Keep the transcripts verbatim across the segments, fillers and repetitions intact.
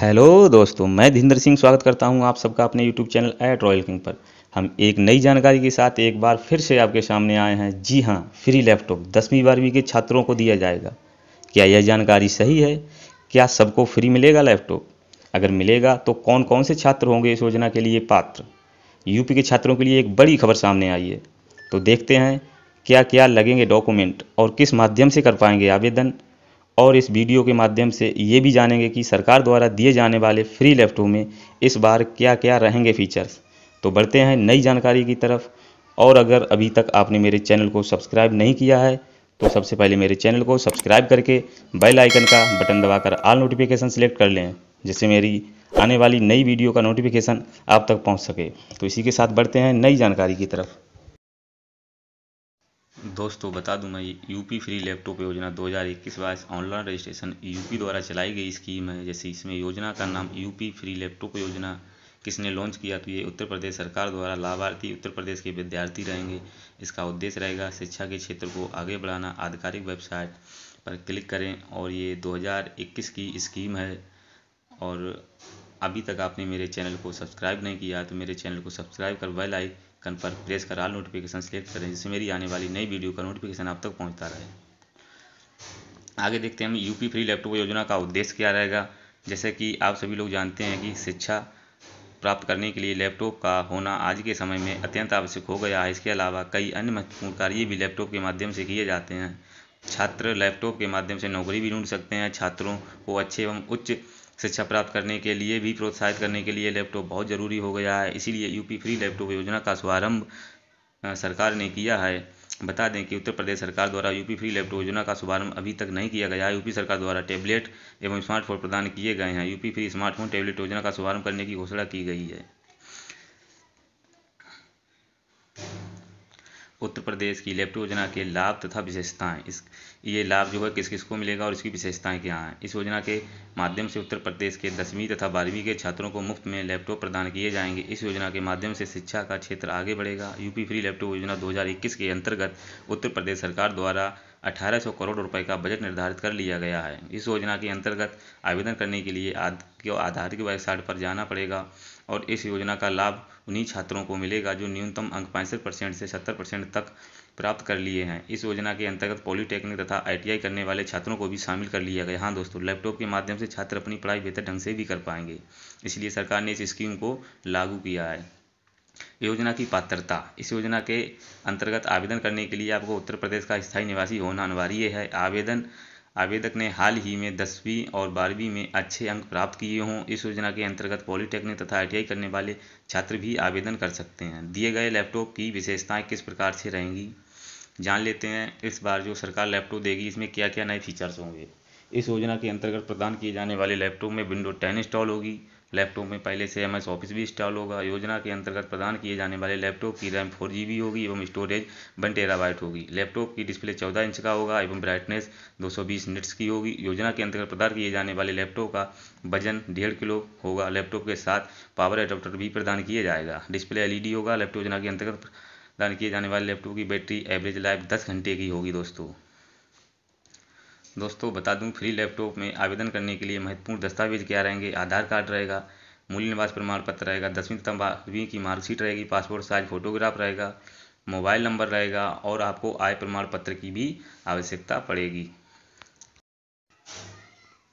Hello दोस्तों, मैं धीरेंद्र सिंह स्वागत करता हूं आप सबका अपने YouTube channel at royal king पर। हम एक नई जानकारी के साथ एक बार फिर से आपके सामने आए हैं। जी हां, फ्री लैपटॉप दसवीं बारहवीं के छात्रों को दिया जाएगा। क्या यह जानकारी सही है? क्या सबको फ्री मिलेगा लैपटॉप? अगर मिलेगा तो कौन कौन से छात्र होंगे इस योजना के लिए पात्र? यूपी के छात्रों के लिए एक बड़ी खबर सामने आई है, तो देखते हैं क्या क्या लगेंगे डॉक्यूमेंट और किस माध्यम से कर पाएंगे आवेदन। और इस वीडियो के माध्यम से ये भी जानेंगे कि सरकार द्वारा दिए जाने वाले फ्री लैपटॉप में इस बार क्या क्या रहेंगे फीचर्स। तो बढ़ते हैं नई जानकारी की तरफ। और अगर अभी तक आपने मेरे चैनल को सब्सक्राइब नहीं किया है तो सबसे पहले मेरे चैनल को सब्सक्राइब करके बेल आइकन का बटन दबाकर ऑल नोटिफिकेशन सेलेक्ट कर लें, जिससे मेरी आने वाली नई वीडियो का नोटिफिकेशन आप तक पहुँच सके। तो इसी के साथ बढ़ते हैं नई जानकारी की तरफ। दोस्तों बता दूं, मैं यूपी फ्री लैपटॉप योजना दो हज़ार इक्कीस बाईस ऑनलाइन रजिस्ट्रेशन यूपी द्वारा चलाई गई स्कीम है। जैसे इसमें योजना का नाम यूपी फ्री लैपटॉप योजना किसने लॉन्च किया, तो ये उत्तर प्रदेश सरकार द्वारा लाभार्थी उत्तर प्रदेश के विद्यार्थी रहेंगे। इसका उद्देश्य रहेगा शिक्षा के क्षेत्र को आगे बढ़ाना। आधिकारिक वेबसाइट पर क्लिक करें और ये दो हज़ार इक्कीस की स्कीम है। और अभी तक आपने मेरे चैनल को सब्सक्राइब नहीं किया तो मेरे चैनल को सब्सक्राइब कर बेल आइकन पर प्रेस कर ऑल नोटिफिकेशन सेलेक्ट करें, जिससे मेरी आने वाली नई वीडियो का नोटिफिकेशन आप तक पहुंचता रहे। आगे देखते हैं हम यूपी फ्री लैपटॉप योजना का उद्देश्य क्या रहेगा। जैसे कि आप सभी लोग जानते हैं कि शिक्षा प्राप्त करने के लिए लैपटॉप का होना आज के समय में अत्यंत आवश्यक हो गया है। इसके अलावा कई अन्य महत्वपूर्ण कार्य भी लैपटॉप के माध्यम से किए जाते हैं। छात्र लैपटॉप के माध्यम से नौकरी भी ढूंढ सकते हैं। छात्रों को अच्छे एवं उच्च शिक्षा प्राप्त करने के लिए भी प्रोत्साहित करने के लिए लैपटॉप बहुत ज़रूरी हो गया है। इसीलिए यूपी फ्री लैपटॉप योजना का शुभारंभ सरकार ने किया है। बता दें कि उत्तर प्रदेश सरकार द्वारा यूपी फ्री लैपटॉप योजना का शुभारंभ अभी तक नहीं किया गया है। यूपी सरकार द्वारा टैबलेट एवं स्मार्टफोन प्रदान किए गए हैं। यूपी फ्री स्मार्टफोन टैबलेट योजना का शुभारंभ करने की घोषणा की गई है। उत्तर प्रदेश की लैपटॉप योजना के लाभ तथा विशेषताएं। इस ये लाभ जो है किस किस को मिलेगा और इसकी विशेषताएं क्या हैं। इस योजना के माध्यम से उत्तर प्रदेश के दसवीं तथा बारहवीं के छात्रों को मुफ्त में लैपटॉप प्रदान किए जाएंगे। इस योजना के माध्यम से शिक्षा का क्षेत्र आगे बढ़ेगा। यूपी फ्री लैपटॉप योजना दो हज़ार इक्कीस के अंतर्गत उत्तर प्रदेश सरकार द्वारा अठारह सौ करोड़ रुपए का बजट निर्धारित कर लिया गया है। इस योजना के अंतर्गत आवेदन करने के लिए आधारित वेबसाइट पर जाना पड़ेगा और इस योजना का लाभ उन्हीं छात्रों को मिलेगा जो न्यूनतम अंक पैंसठ परसेंट से सत्तर परसेंट तक प्राप्त कर लिए हैं। इस योजना के अंतर्गत पॉलीटेक्निक तथा आईटीआई करने वाले छात्रों को भी शामिल कर लिया गया। हाँ दोस्तों, लैपटॉप के माध्यम से छात्र अपनी पढ़ाई बेहतर ढंग से भी कर पाएंगे, इसलिए सरकार ने इस स्कीम को लागू किया है। योजना की पात्रता। इस योजना के अंतर्गत आवेदन करने के लिए आपको उत्तर प्रदेश का स्थायी निवासी होना अनिवार्य है। आवेदन आवेदक ने हाल ही में दसवीं और बारहवीं में अच्छे अंक प्राप्त किए हों। इस योजना के अंतर्गत पॉलीटेक्निक तथा आईटीआई करने वाले छात्र भी आवेदन कर सकते हैं। दिए गए लैपटॉप की विशेषताएं किस प्रकार से रहेंगी, जान लेते हैं। इस बार जो सरकार लैपटॉप देगी इसमें क्या क्या नए फीचर्स होंगे। इस योजना के अंतर्गत प्रदान किए जाने वाले लैपटॉप में विंडोज टेन इंस्टॉल होगी। लैपटॉप में पहले से एमएस ऑफिस भी इंस्टॉल होगा। योजना के अंतर्गत प्रदान किए जाने वाले लैपटॉप की रैम फोर जी बी होगी एवं स्टोरेज वन टेराबाइट होगी। लैपटॉप की डिस्प्ले चौदह इंच का होगा एवं ब्राइटनेस दो सौ बीस निट्स की होगी। योजना के अंतर्गत प्रदान किए जाने वाले लैपटॉप का वजन डेढ़ किलो होगा। लैपटॉप के साथ पावर एडाप्टर भी प्रदान किया जाएगा। डिस्प्ले एलईडी होगा। लैपटॉप योजना के अंतर्गत प्रदान किए जाने वाले लैपटॉप की बैटरी एवरेज लाइफ दस घंटे की होगी। दोस्तों दोस्तों बता दूं, फ्री लैपटॉप में आवेदन करने के लिए महत्वपूर्ण दस्तावेज क्या रहेंगे। आधार कार्ड रहेगा, मूल निवास प्रमाण पत्र रहेगा, दसवीं तथा बारहवीं की मार्कशीट रहेगी, पासपोर्ट साइज फोटोग्राफ रहेगा, मोबाइल नंबर रहेगा और आपको आय प्रमाण पत्र की भी आवश्यकता पड़ेगी।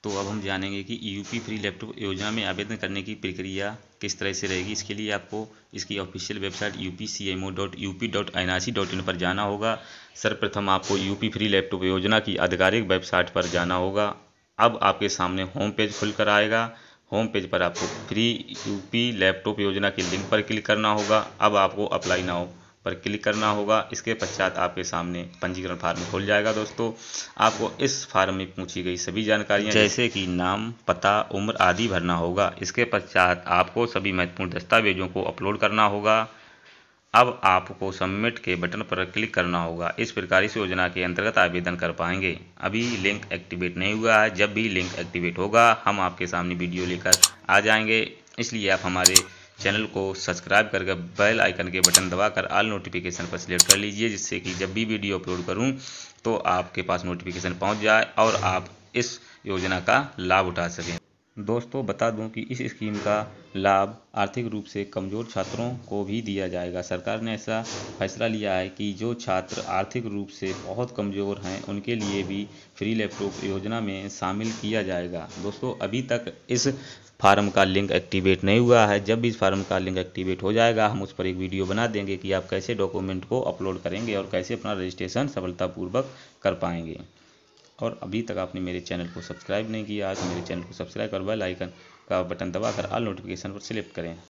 तो अब हम जानेंगे कि यूपी फ्री लैपटॉप योजना में आवेदन करने की प्रक्रिया किस तरह से रहेगी। इसके लिए आपको इसकी official website UPCMO dot UP dot NIC dot in पर जाना होगा। सर्वप्रथम आपको यूपी फ्री लैपटॉप योजना की आधिकारिक वेबसाइट पर जाना होगा। अब आपके सामने होम पेज खुल कर आएगा। होम पेज पर आपको फ्री यूपी लैपटॉप योजना के लिंक पर क्लिक करना होगा। अब आपको अप्लाई नाउ पर क्लिक करना होगा। इसके पश्चात आपके सामने पंजीकरण फार्म खुल जाएगा। दोस्तों आपको इस फार्म में पूछी गई सभी जानकारियां जैसे कि नाम, पता, उम्र आदि भरना होगा। इसके पश्चात आपको सभी महत्वपूर्ण दस्तावेजों को अपलोड करना होगा। अब आपको सबमिट के बटन पर क्लिक करना होगा। इस प्रकार इस योजना के अंतर्गत आवेदन कर पाएंगे। अभी लिंक एक्टिवेट नहीं हुआ है। जब भी लिंक एक्टिवेट होगा हम आपके सामने वीडियो लेकर आ जाएंगे, इसलिए आप हमारे चैनल को सब्सक्राइब करके बेल आइकन के बटन दबाकर ऑल नोटिफिकेशन पर सेलेक्ट कर लीजिए, जिससे कि जब भी वीडियो अपलोड करूं तो आपके पास नोटिफिकेशन पहुंच जाए और आप इस योजना का लाभ उठा सकें। दोस्तों बता दूं कि इस स्कीम का लाभ आर्थिक रूप से कमज़ोर छात्रों को भी दिया जाएगा। सरकार ने ऐसा फैसला लिया है कि जो छात्र आर्थिक रूप से बहुत कमज़ोर हैं उनके लिए भी फ्री लैपटॉप योजना में शामिल किया जाएगा। दोस्तों अभी तक इस फार्म का लिंक एक्टिवेट नहीं हुआ है, जब भी इस फार्म का लिंक एक्टिवेट हो जाएगा हम उस पर एक वीडियो बना देंगे कि आप कैसे डॉक्यूमेंट को अपलोड करेंगे और कैसे अपना रजिस्ट्रेशन सफलतापूर्वक कर पाएंगे। और अभी तक आपने मेरे चैनल को सब्सक्राइब नहीं किया तो मेरे चैनल को सब्सक्राइब कर बेल आइकन का बटन दबाकर ऑल नोटिफिकेशन पर सेलेक्ट करें।